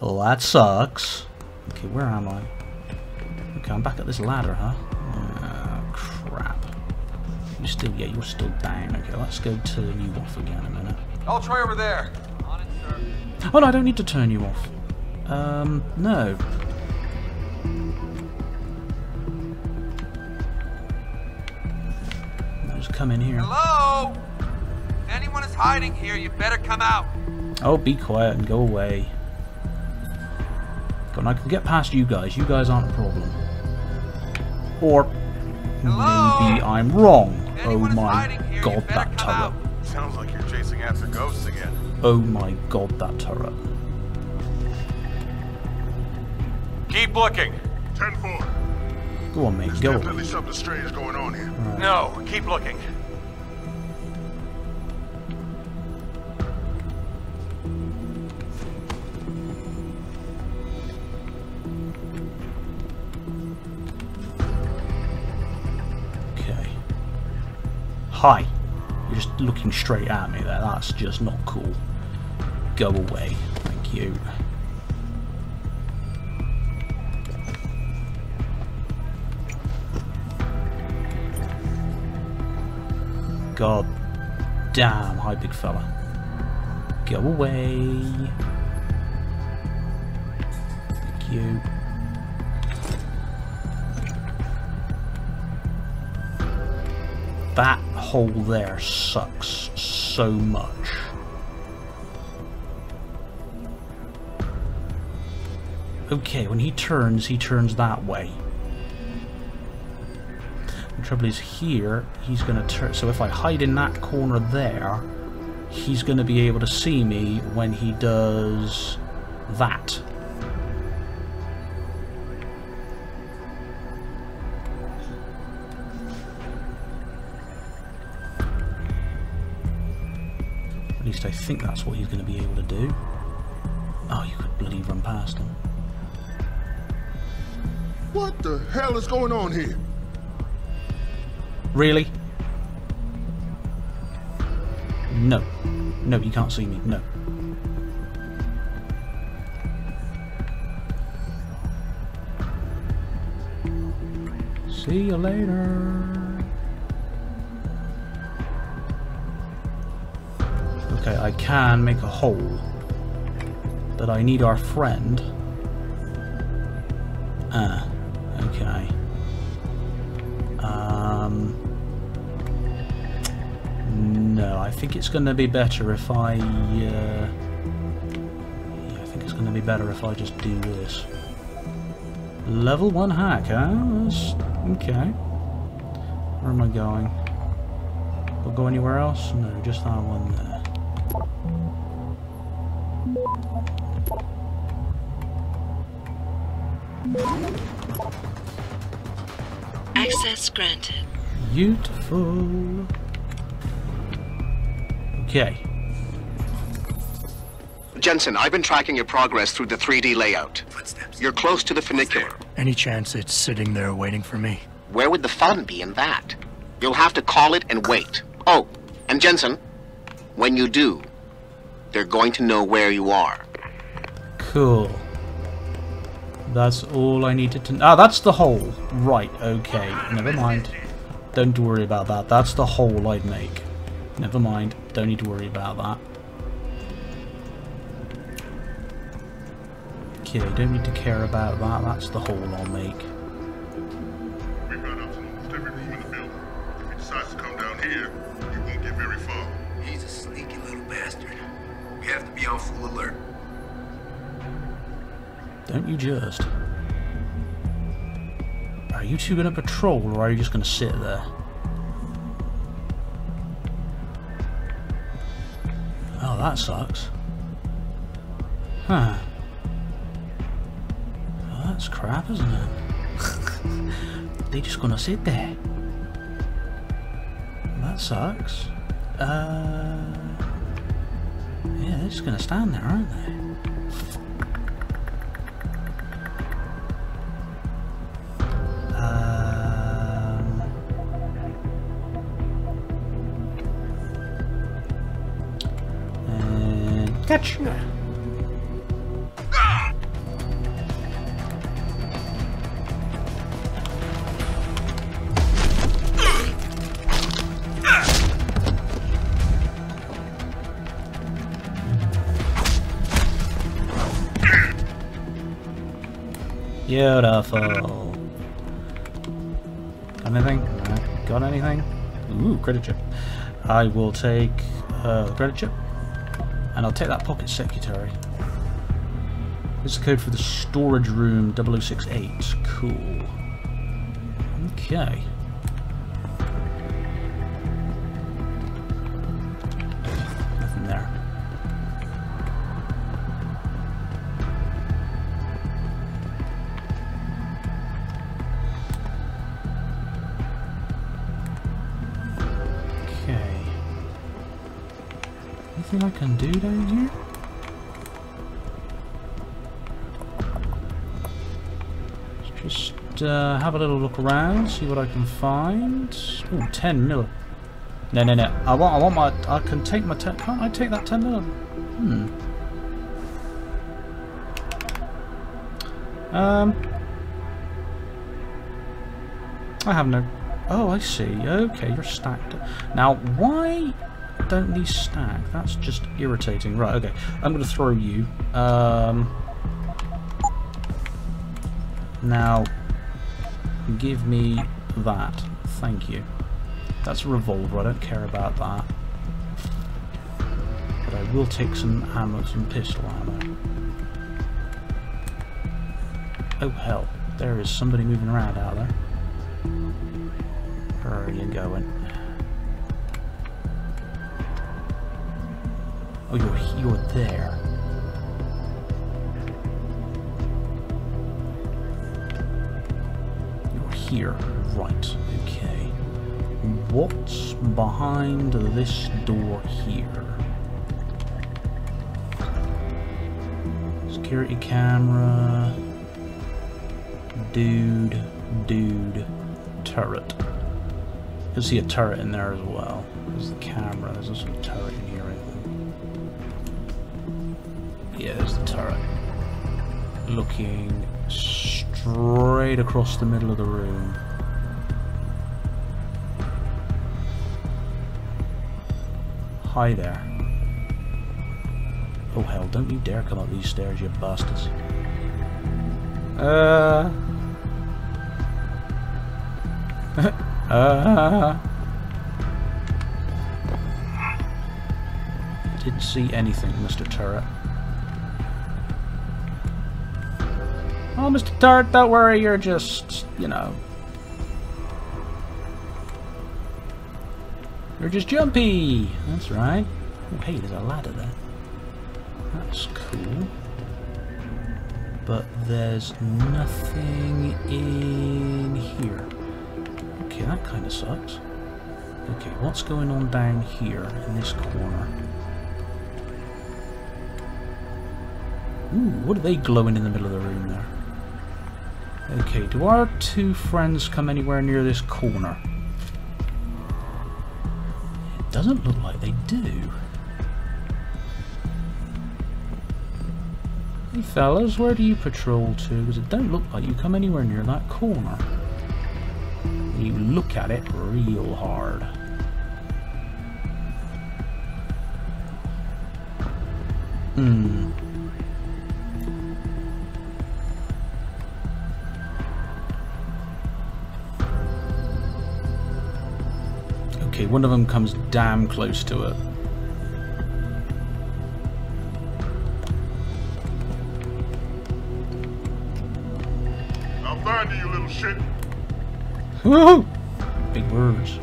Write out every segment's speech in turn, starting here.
Well, that sucks. Okay, where am I? Okay, I'm back at this ladder, huh? Oh, crap. You're still, yeah, you're still down. Okay, let's go turn you off again in a minute. I'll try over there. On it, sir. Oh, no, I don't need to turn you off. No. I'll just come in here. Hello? If anyone is hiding here, you better come out. Oh, be quiet and go away. God, I can get past you guys. You guys aren't a problem. Or hello? Maybe I'm wrong. If oh my here, god, that turret. Out. Sounds like you're chasing after ghosts again. Oh my god, that turret. Keep looking. 10-4. Go on, mate. There's go. Definitely something strange going on here. Right. No, keep looking. Okay. Hi. You're just looking straight at me there. That's just not cool. Go away. Thank you. God damn, hi big fella. Go away. Thank you. That hole there sucks so much. Okay, when he turns that way. Trouble is here, he's going to turn, so if I hide in that corner there, he's going to be able to see me when he does that. At least I think that's what he's going to be able to do. Oh, you could bloody run past him. What the hell is going on here? Really? No. No, you can't see me. No. See you later. Okay, I can make a hole. But I need our friend. Ah. Okay. No, I think it's going to be better if I. Yeah, I think it's going to be better if I just do this. Level 1 hack, huh? That's, okay. Where am I going? I'll go anywhere else? No, just that one there. Access granted. Beautiful. Okay. Jensen, I've been tracking your progress through the 3D layout. Footsteps. You're close to the funicular. Any chance it's sitting there waiting for me? Where would the fun be in that? You'll have to call it and wait. Oh, and Jensen, when you do, they're going to know where you are. Cool. That's all I needed to know. Ah, that's the hole. Right, okay. Never mind. Don't worry about that. That's the hole I'd make. Never mind, don't need to worry about that. Okay, don't need to care about that, that's the hole I'll make. We've got up to almost every room in the building. If he decides to come down here, he won't get very far. He's a sneaky little bastard. We have to be on full alert. Don't you just. Are you two gonna patrol or are you just gonna sit there? Oh, that sucks. Huh. Oh, that's crap, isn't it? They're just gonna sit there. That sucks. Yeah, they're just gonna stand there, aren't they? Gotcha. Ah, Beautiful. Anything? Got anything? Ooh, credit chip. I will take the credit chip. And I'll take that pocket secretary. This is the code for the storage room 0068. Cool. Okay. Nothing there. Okay. Anything I can do down here? Have a little look around, see what I can find. Ooh, 10 mil. No. I want my. I can take my 10. Can't I take that 10 mil? I have no. Oh, I see. Okay, you're stacked. Now, why don't these stack? That's just irritating. Right. Okay. I'm gonna throw you. Now, give me that. Thank you. That's a revolver. I don't care about that. But I will take some ammo, some pistol ammo. Oh hell, there is somebody moving around out there. Where are you going? Oh, you're there. Here, right, okay. What's behind this door here? Security camera, dude, turret. You'll see a turret in there as well. There's the camera, there's also a turret in here, I think. Yeah, there's the turret. Looking straight across the middle of the room. Hi there. Oh hell, don't you dare come up these stairs, you bastards. Didn't see anything, Mr. Turret. Oh, Mr. Turret, don't worry, you're just, you know. You're just jumpy! That's right. Oh, hey, there's a ladder there. That's cool. But there's nothing in here. Okay, that kind of sucks. Okay, what's going on down here in this corner? Ooh, what are they glowing in the middle of the room there? Okay, do our two friends come anywhere near this corner? It doesn't look like they do. Hey fellas, where do you patrol to? Because it don't look like you come anywhere near that corner. You look at it real hard. Hmm. Okay, one of them comes damn close to it. I'll find you, you little shit. Woo! Big words.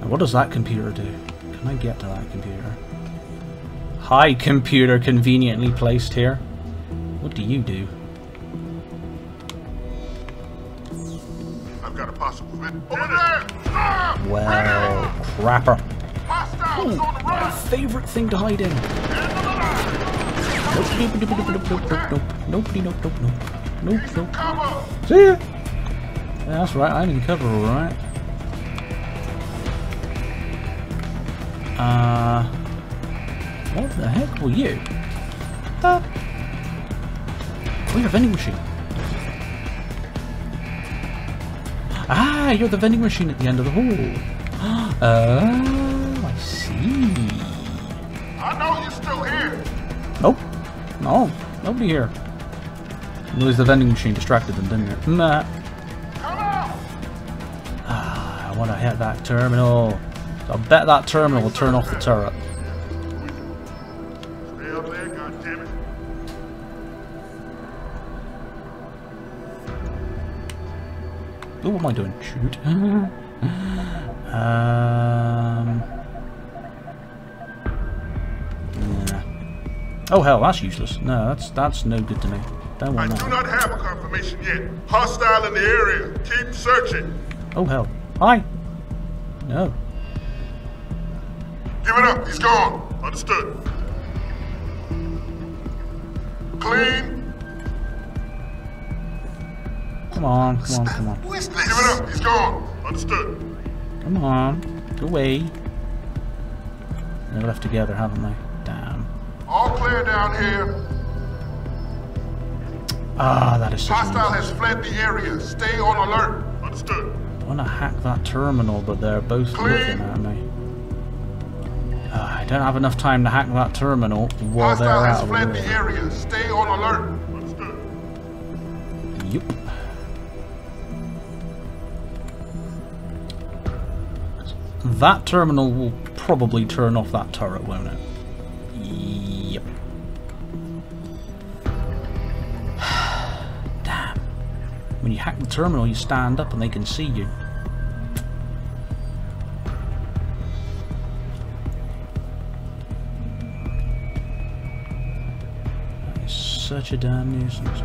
Now, what does that computer do? Can I get to that computer? Hi, computer, conveniently placed here. What do you do? I've got a possible win. Over there! Well, crapper. Ooh, my favourite thing to hide in. Nope. See ya. Yeah, that's right, I'm in cover, alright. What the heck were you? We're a vending machine. Ah, you're the vending machine at the end of the hall. Oh, I see. I know you're still here. Nope. No, nobody here. At least the vending machine distracted them, didn't it? Nah. I want to hit that terminal. So I bet that terminal will turn off the turret. Ooh, what am I doing? Shoot. Yeah. Oh hell, that's useless. No, that's no good to me. Don't want that. I do not have a confirmation yet. Hostile in the area. Keep searching. Oh hell. Hi. No. Give it up. He's gone. Understood. Clean. Come on, come on, come on. Give it up, he's gone. Understood. Come on, go away. They're left together, haven't they? Damn. All clear down here. Ah, that is so. Hostile has fled the area. Stay on alert. Understood. I want to hack that terminal, but they're both looking at me. I don't have enough time to hack that terminal while they're out of the area. Hostile has fled the area. Stay on alert. Understood. Yep. That terminal will probably turn off that turret, won't it? Yep. Damn. When you hack the terminal, you stand up and they can see you. That is such a damn nuisance.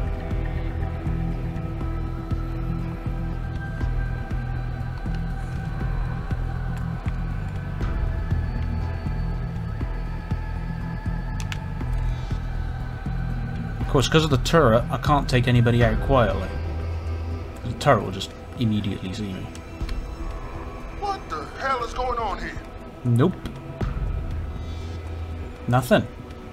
Of course, because of the turret, I can't take anybody out quietly. The turret will just immediately see me. What the hell is going on here? Nope. Nothing.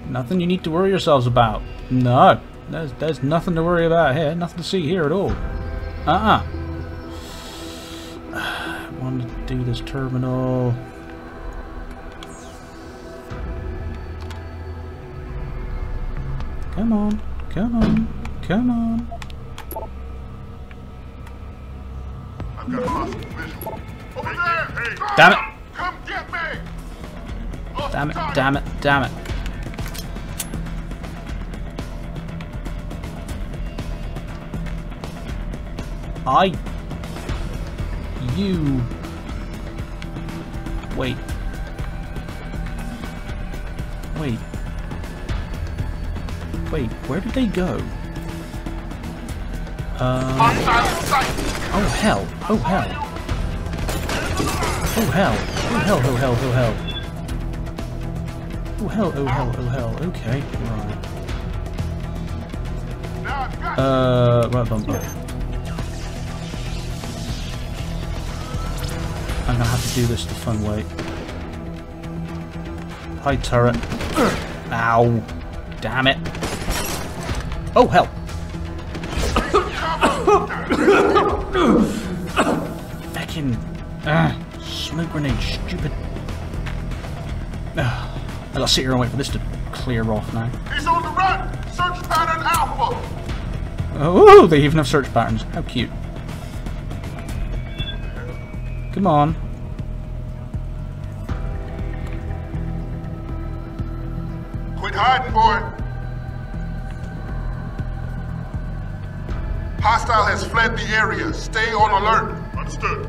Nothing you need to worry yourselves about. No. There's nothing to worry about here. Nothing to see here at all. I want to do this terminal. Come on, come on, come on. I've got a hostile visual. Over there! Hey, damn it! Come get me! Damn it, damn it, damn it. You. Wait. Wait. Wait, where did they go? Oh hell! Oh hell! Oh hell! Oh hell! Oh hell! Oh hell! Oh hell! Oh hell! Oh hell! Okay, right. Right bumper. I'm gonna have to do this the fun way. Hi turret. Ow! Damn it! Oh hell! Fucking smoke grenade, stupid! I gotta sit here and wait for this to clear off now. He's on the run. Search pattern alpha. Oh, they even have search patterns. How cute! Come on. Quit hiding, boy. Hostile has fled the area. Stay on alert. Understood.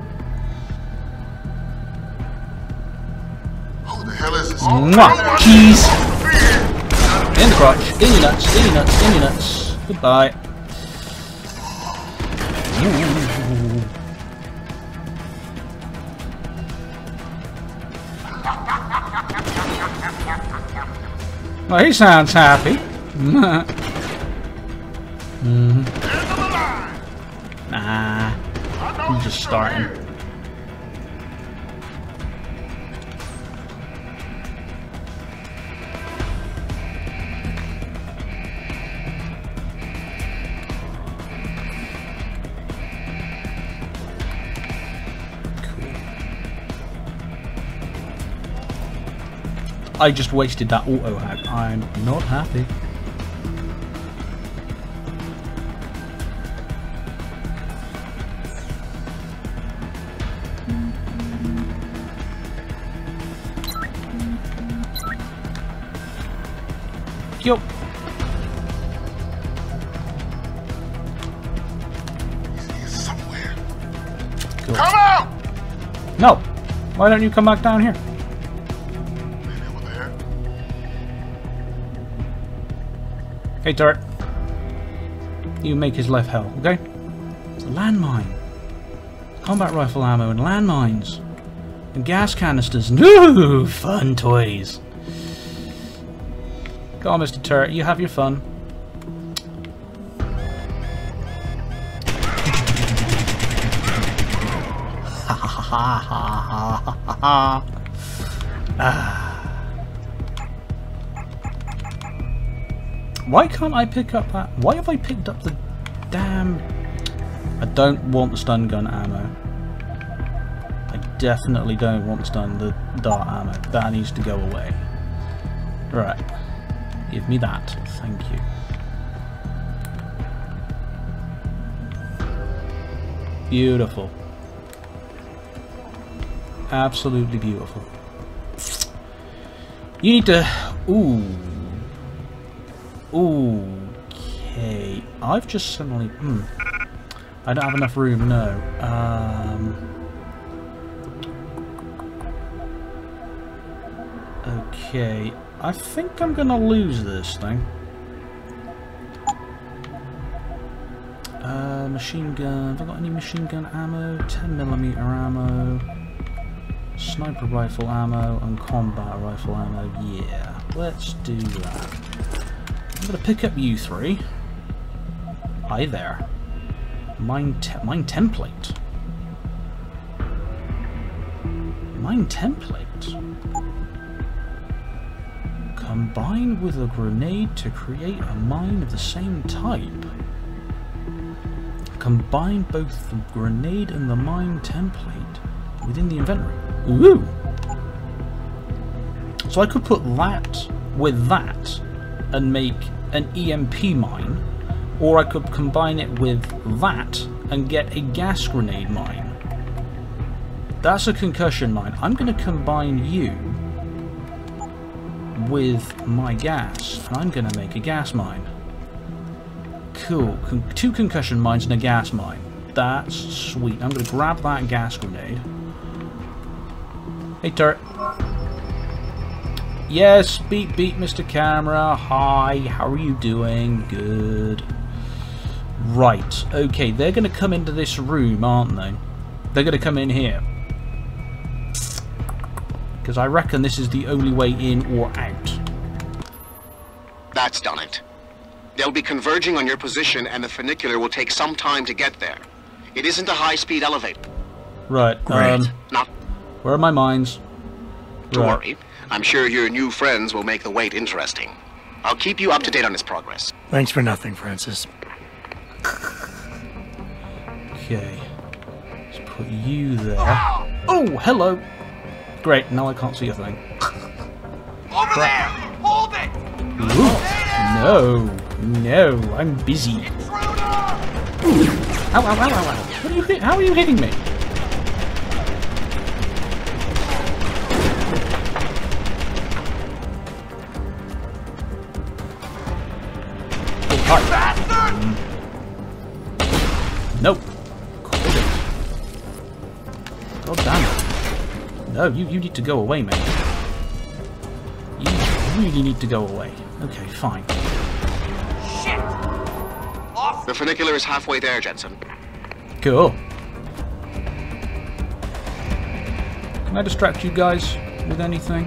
Who the hell is this? Keys! In the crotch. In your nuts. In your nuts. In your nuts. Goodbye. Well, he sounds happy. Nah, I'm just starting. Cool. I just wasted that auto hack. I'm not happy. Yo. He's here somewhere. Go. Come out! No. Why don't you come back down here? Maybe over there. Hey, turret. You make his life hell, okay? It's a landmine. Combat rifle ammo and landmines. And gas canisters. Ooh, fun toys. Go on, Mr. Turret, you have your fun. Ha ha ha ha ha ha. Why can't I pick up that? Why have I picked up the damn... I don't want the stun gun ammo. Definitely don't want to stun the dart ammo. That needs to go away. Right. Give me that. Thank you. Beautiful. Absolutely beautiful. You need to... Ooh. Okay. I've just suddenly... I don't have enough room, no. Okay, I think I'm gonna lose this thing. Machine gun. Have I got any machine gun ammo? 10mm ammo, sniper rifle ammo, and combat rifle ammo. Yeah, let's do that. I'm gonna pick up you three. Hi there. Mine template. Mine template. Combined with a grenade to create a mine of the same type. Combine both the grenade and the mine template within the inventory. Ooh! So I could put that with that and make an EMP mine, or I could combine it with that and get a gas grenade mine. That's a concussion mine. I'm going to combine you with my gas, and I'm gonna make a gas mine. Cool. Two concussion mines and a gas mine. That's sweet. I'm gonna grab that gas grenade. Hey, turret. Yes, beep beep, Mr. Camera. Hi, how are you doing? Good. Right, okay, they're gonna come into this room, aren't they? They're gonna come in here. Because I reckon this is the only way in or out. That's done it. They'll be converging on your position, and the funicular will take some time to get there. It isn't a high-speed elevator. Right. Great. Where are my mines? Don't worry. I'm sure your new friends will make the wait interesting. I'll keep you up to date on his progress. Thanks for nothing, Francis. Okay. Let's put you there. Oh, hello. Great, now I can't see a thing. Over there! Hold it! Ooh. No, no, I'm busy. Ow, ow, ow, ow, ow. What are you hitting? How are you hitting me? Right. Nope. God damn it. No, you need to go away, mate. You really need to go away. Okay, fine. Shit! Off. The funicular is halfway there, Jensen. Cool. Can I distract you guys with anything?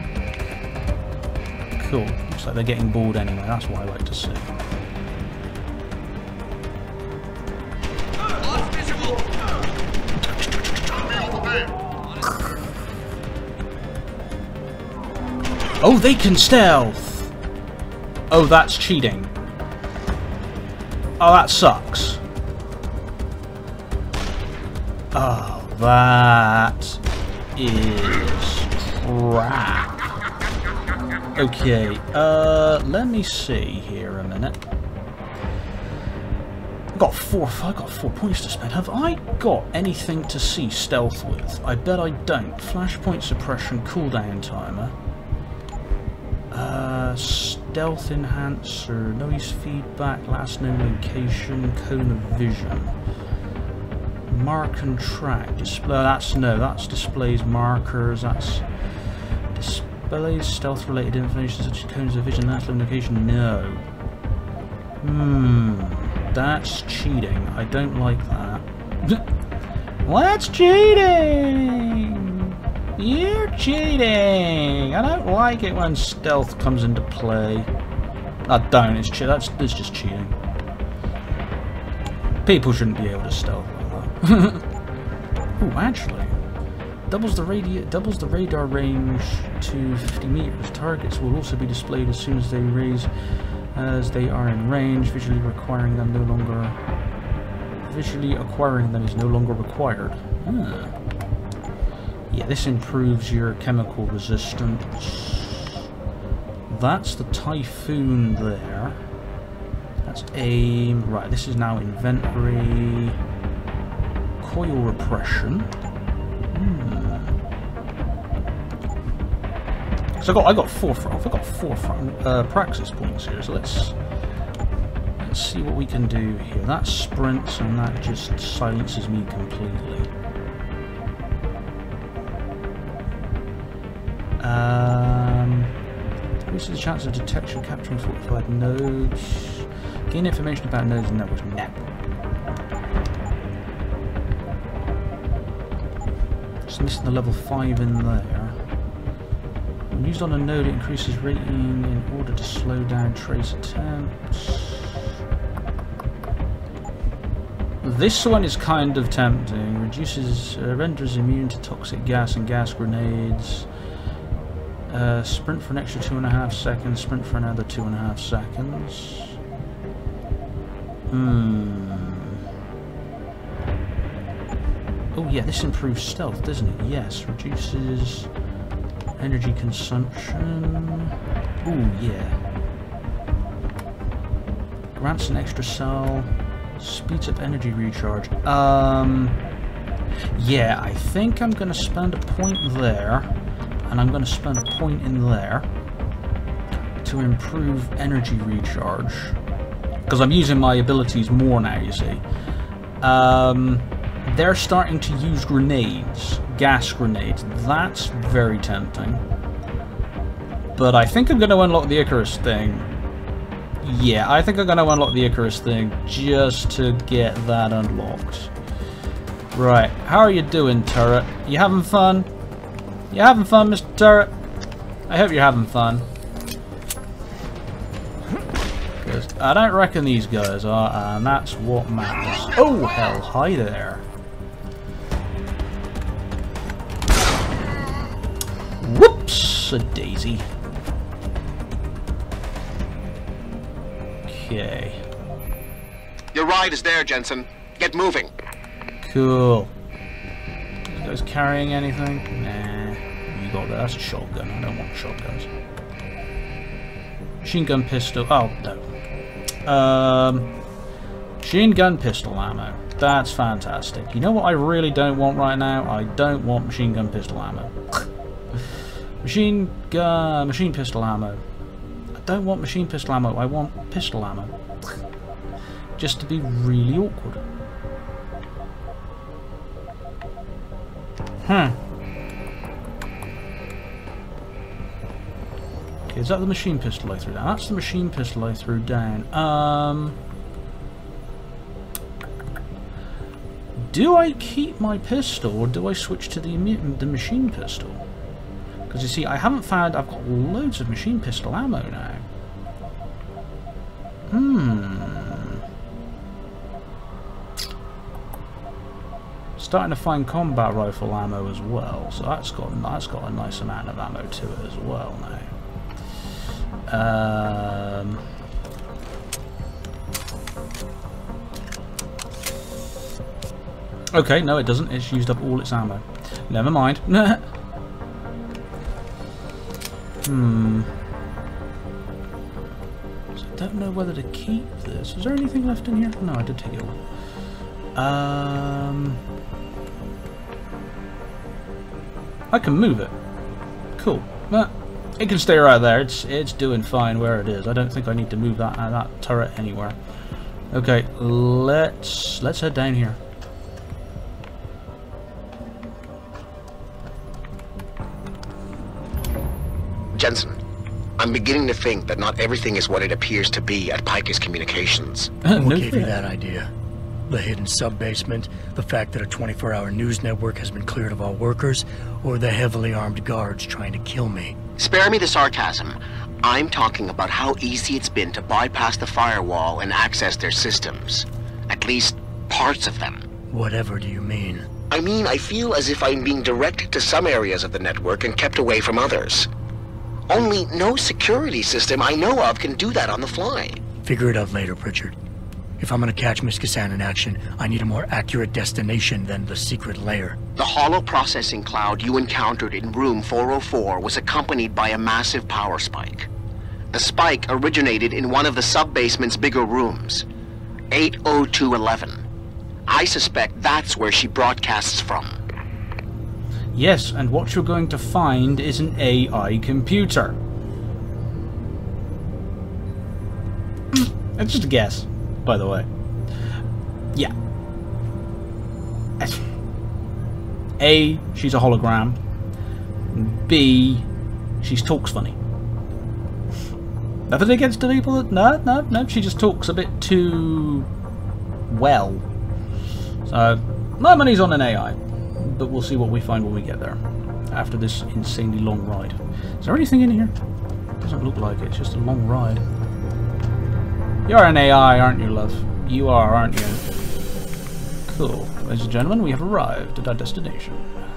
Cool. Looks like they're getting bored anyway. That's what I like to see. Oh, they can stealth! Oh, that's cheating. Oh, that sucks. Oh, that is crap. Okay, let me see here a minute. I've got four points to spend. Have I got anything to see stealth with? I bet I don't. Flashpoint suppression cooldown timer. Stealth enhancer, noise feedback, last known location, cone of vision. Mark and track, display, that's no, that's displays markers, that's displays stealth related information such as cones of vision, last known location, no. That's cheating, I don't like that. That's cheating! You're cheating! I don't like it when stealth comes into play. I don't, it's just cheating. People shouldn't be able to stealth like that. Oh, actually. Doubles the radar range to 50 meters. Targets will also be displayed as soon as they raise, as they are in range, visually acquiring them is no longer required. Yeah, this improves your chemical resistance. That's the Typhoon there. That's aim. Right, this is now inventory. Coil repression. So I got four praxis points here, so let's see what we can do here. That sprints and that just silences me completely. This is the chance of detection, capturing fortified nodes. Gain information about nodes and networks. No. Just missing the level 5 in there. When used on a node, it increases rating in order to slow down trace attempts. This one is kind of tempting. Reduces, renders immune to toxic gas and gas grenades. Sprint for an extra 2.5 seconds. Sprint for another 2.5 seconds. Oh yeah, this improves stealth, doesn't it? Yes, reduces energy consumption. Oh yeah. Grants an extra cell. Speeds up energy recharge. Yeah, I think I'm going to spend a point there, and I'm going to spend a point in there to improve energy recharge, because I'm using my abilities more now, you see. They're starting to use grenades, gas grenades. That's very tempting. But I think I'm going to unlock the Icarus thing. Yeah, I think I'm going to unlock the Icarus thing just to get that unlocked. Right, how are you doing, turret? You having fun? You having fun, Mr. Turret? I hope you're having fun. Because I don't reckon these guys are, and that's what matters. Oh, hell, hi there. Whoops, a daisy. Okay. Your ride is there, Jensen. Get moving. Cool. This guy's carrying anything? Nah. You got that. That's a shotgun. I don't want shotguns. Machine gun pistol. Oh, no. Machine gun pistol ammo. That's fantastic. You know what I really don't want right now? I don't want machine gun pistol ammo. Machine pistol ammo. I don't want machine pistol ammo, I want pistol ammo. Just to be really awkward. Okay, is that the machine pistol I threw down? That's the machine pistol I threw down. Do I keep my pistol or do I switch to the machine pistol? Because you see, I haven't found... I've got loads of machine pistol ammo now. Starting to find combat rifle ammo as well, so that's got a nice amount of ammo to it as well now. Okay, no, it doesn't. It's used up all its ammo. Never mind. So I don't know whether to keep this. Is there anything left in here? No, I did take it all. I can move it. Cool. It can stay right there. It's doing fine where it is. I don't think I need to move that turret anywhere. Okay, let's head down here. Jensen, I'm beginning to think that not everything is what it appears to be at Pike's Communications. What gave you that idea? The hidden sub-basement, the fact that a 24-hour news network has been cleared of all workers, or the heavily armed guards trying to kill me? Spare me the sarcasm. I'm talking about how easy it's been to bypass the firewall and access their systems. At least, parts of them. Whatever do you mean? I mean, I feel as if I'm being directed to some areas of the network and kept away from others. Only no security system I know of can do that on the fly. Figure it out later, Pritchard. If I'm gonna catch Miss Cassandra in action, I need a more accurate destination than the secret lair. The hollow processing cloud you encountered in room 404 was accompanied by a massive power spike. The spike originated in one of the sub-basement's bigger rooms, 80211. I suspect that's where she broadcasts from. Yes, and what you're going to find is an AI computer. That's just a guess, by the way. Yeah. A, she's a hologram. B, she talks funny. Nothing against the people that... No, she just talks a bit too... well. So, my money's on an AI. But we'll see what we find when we get there after this insanely long ride. Is there anything in here? Doesn't look like it. It's just a long ride. You're an AI, aren't you, love? You are, aren't you? Cool. Ladies and gentlemen, we have arrived at our destination.